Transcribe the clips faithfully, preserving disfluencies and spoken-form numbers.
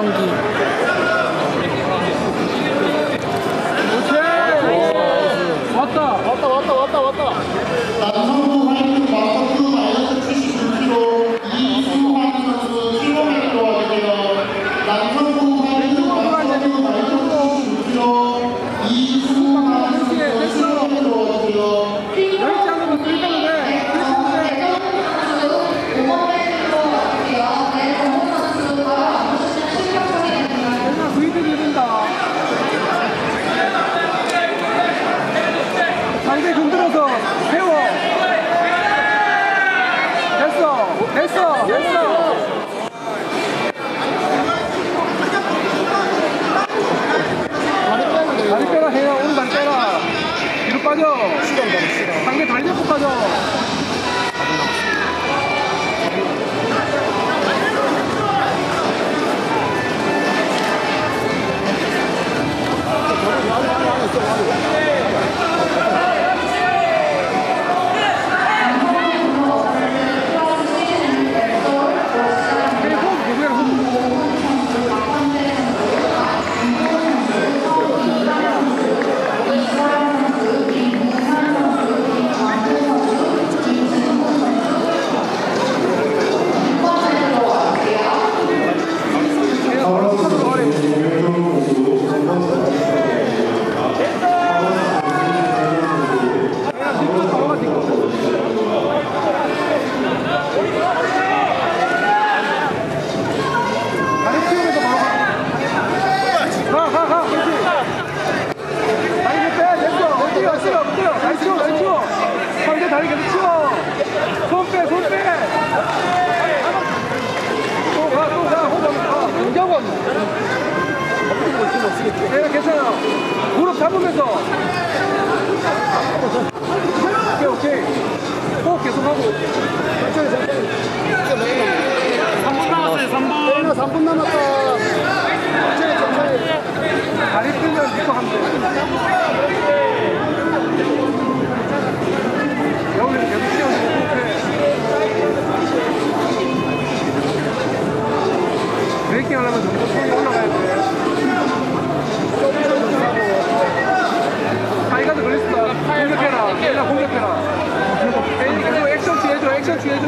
경기. 왔다 왔다 왔다 왔다 왔다. 남성부 활동 마성부 마이너스 칠십육 킬로그램 이승환 선수 칠 번에 들어와주세요. 남성부 활동 마성부 마이너스 칠십육 킬로그램 이승환 선수 칠 번에 들어와주세요. 상대 흔들어서 세워. 됐어 됐어 됐어. 다리 빼라 해요. 오른발 빼라. 뒤로 빠져. 상대 다리 잡고 빠져. 네, 괜찮아. 무릎 잡으면서. 오케이, 오케이. 호흡 계속하고. 천천히, 천천히. 삼 분 남았어요, 삼 분. 삼 분 남았다. 천천히, 천천히. 다리 끌면 믿고 하면 돼. 여기는 계속 쉬어주고. 브레이킹 하려면 점점 손이 올라가야 돼. 다이가드 걸렸어. 공격해라. 일단 공격해라. 계속 액션 취해줘. 액션 취해줘.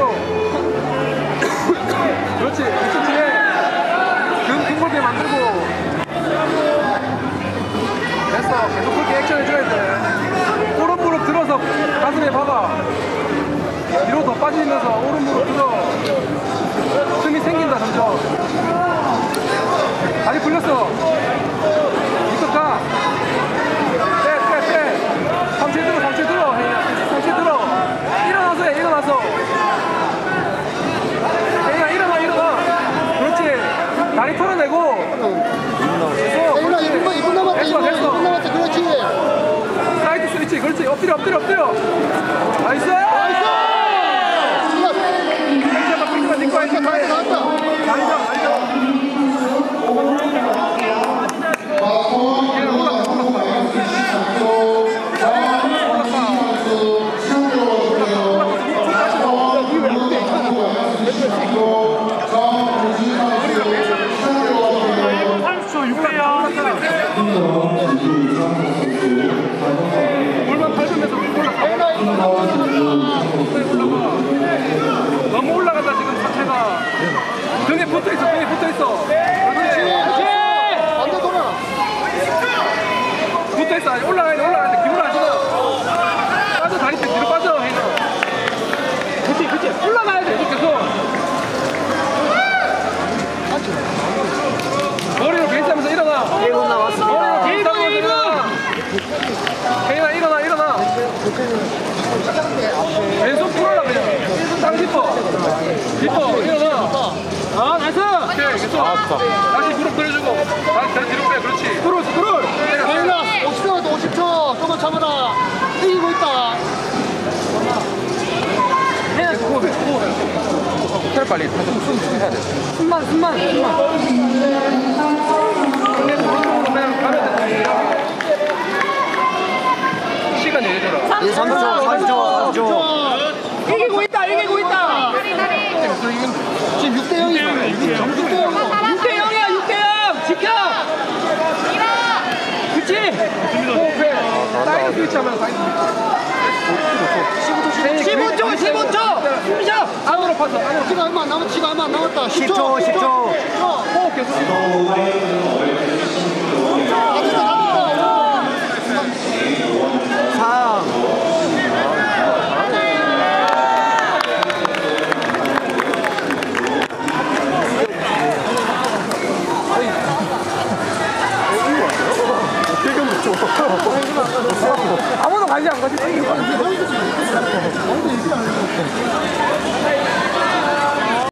그렇지. 액션 취해. 금 킹볼게 만들고. 됐어. 계속 그렇게 액션 해줘야 돼. 오른 무릎 들어서 가슴에 봐봐. 뒤로 더 빠지면서 오른 무릎 들어. 숨이 생긴다 점점. 다리 풀렸어. 이쪽 가. 상체 들어, 상체 들어, 상체 들어. 일어나서 해, 일어나서. 혜인아, 일어나, 일어나. 그렇지. 다리 털어내고. 혜인아, 이 분, 이 분 남았다, 됐어, 이 분, 됐어. 이 분 남았다, 그렇지. 사이드 스위치, 그렇지. 엎드려, 엎드려, 엎드려. 나이스! 나이스! 이제 막 그렇지만 니꺼 할 거야. 다리 나왔다. 다리 잡아, 다리 잡아. 물만 밟으면서 올라가. 너무 올라간다 지금 자체가. 등에 붙어 있어, 등에 붙어 있어. 안돼 돌아. 붙어 있어, 올라가야 돼, 올라가야 돼. 기분 안 좋아. 빠져 다리 때 뒤로 빠져. 그치, 그치. 올라가야 돼, 이렇게 계속. 머리로 베이스하면서 일어나. 일 분 남았어. 머리로 일어나. 혜인아 일어나, 일어나. 왼손 풀어라 그냥. 일 분 당 짚어. 짚어, 일어나. 아, 나이스. 오케이, 됐어. 다시 무릎 들어주고. 다시 뒤로 빼, 그렇지. 들어올, 들어올. 혜인아, 오십 초에도 오십 초. 조금 잡아라. 이기고 있다. 혜인아, 그거 왜, 그거 왜. 호텔 빨리 숨, 숨 해야 돼. 숨만, 숨만, 숨만. 시간 얘기해줘라. 삼 초, 삼 초. 이기고 있다, 이기고 있다. 지금 육 대 영이야. 육 대 영이야, 육 대 영. 스위치하면 십오 초, 십오 초! 안으로 파서 지금 얼마 남았, 지금 얼마 남았다. 십 초, 십 초. 호흡 계속. 삼. 아무도 관심 안 가지. 아무도 얘기 안 해.